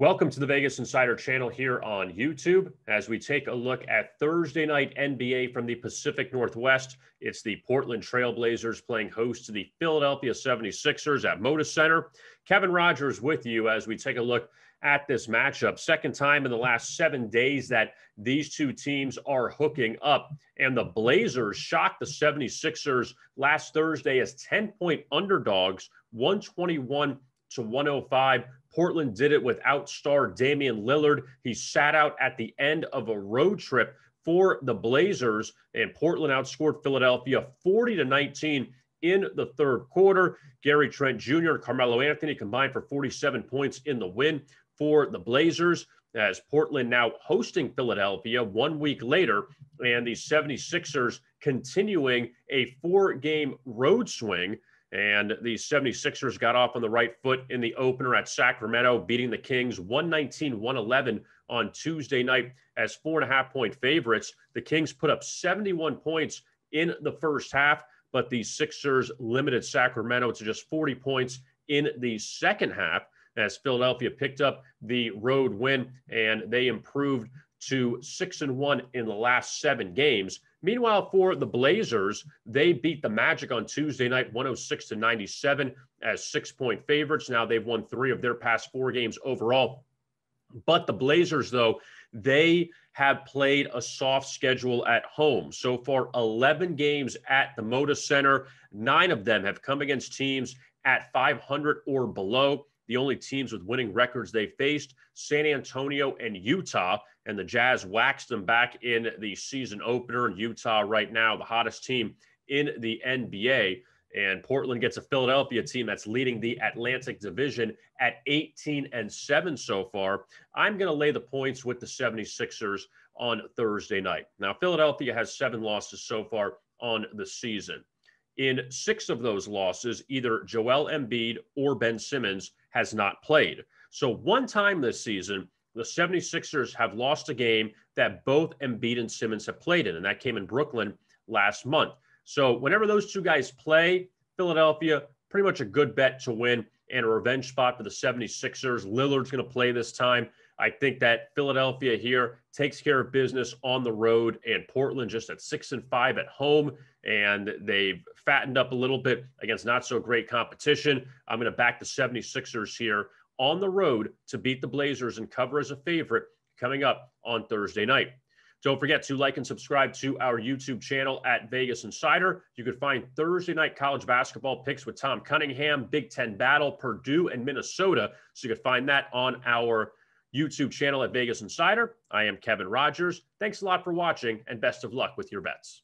Welcome to the Vegas Insider channel here on YouTube as we take a look at Thursday night NBA from the Pacific Northwest. It's the Portland Trail Blazers playing host to the Philadelphia 76ers at Moda Center. Kevin Rogers with you as we take a look at this matchup. Second time in the last 7 days that these two teams are hooking up. And the Blazers shocked the 76ers last Thursday as 10-point underdogs, 121-105. Portland did it without star Damian Lillard. He sat out at the end of a road trip for the Blazers, and Portland outscored Philadelphia 40-19 in the third quarter. Gary Trent Jr. and Carmelo Anthony combined for 47 points in the win for the Blazers, as Portland now hosting Philadelphia 1 week later, and the 76ers continuing a four-game road swing. And the 76ers got off on the right foot in the opener at Sacramento, beating the Kings 119-111 on Tuesday night as 4.5-point favorites. The Kings put up 71 points in the first half, but the Sixers limited Sacramento to just 40 points in the second half as Philadelphia picked up the road win, and they improved to 6-1 in the last 7 games. Meanwhile, for the Blazers, they beat the Magic on Tuesday night 106-97 as 6-point favorites. Now they've won 3 of their past 4 games overall. But the Blazers, though, they have played a soft schedule at home. So far, 11 games at the Moda Center. 9 of them have come against teams at .500 or below. The only teams with winning records they faced, San Antonio and Utah, and the Jazz waxed them back in the season opener. In Utah right now, the hottest team in the NBA, and Portland gets a Philadelphia team that's leading the Atlantic Division at 18-7 so far. I'm going to lay the points with the 76ers on Thursday night. Now, Philadelphia has 7 losses so far on the season. In 6 of those losses, either Joel Embiid or Ben Simmons has not played. So one time this season, the 76ers have lost a game that both Embiid and Simmons have played in, and that came in Brooklyn last month. So whenever those two guys play, Philadelphia, pretty much a good bet to win and a revenge spot for the 76ers. Lillard's going to play this time. I think that Philadelphia here takes care of business on the road, and Portland just at 6-5 at home, and they've fattened up a little bit against not so great competition. I'm going to back the 76ers here on the road to beat the Blazers and cover as a favorite coming up on Thursday night. Don't forget to like and subscribe to our YouTube channel at Vegas Insider. You can find Thursday night college basketball picks with Tom Cunningham, Big Ten Battle, Purdue, and Minnesota. So you can find that on our YouTube channel at Vegas Insider. I am Kevin Rogers. Thanks a lot for watching, and best of luck with your bets.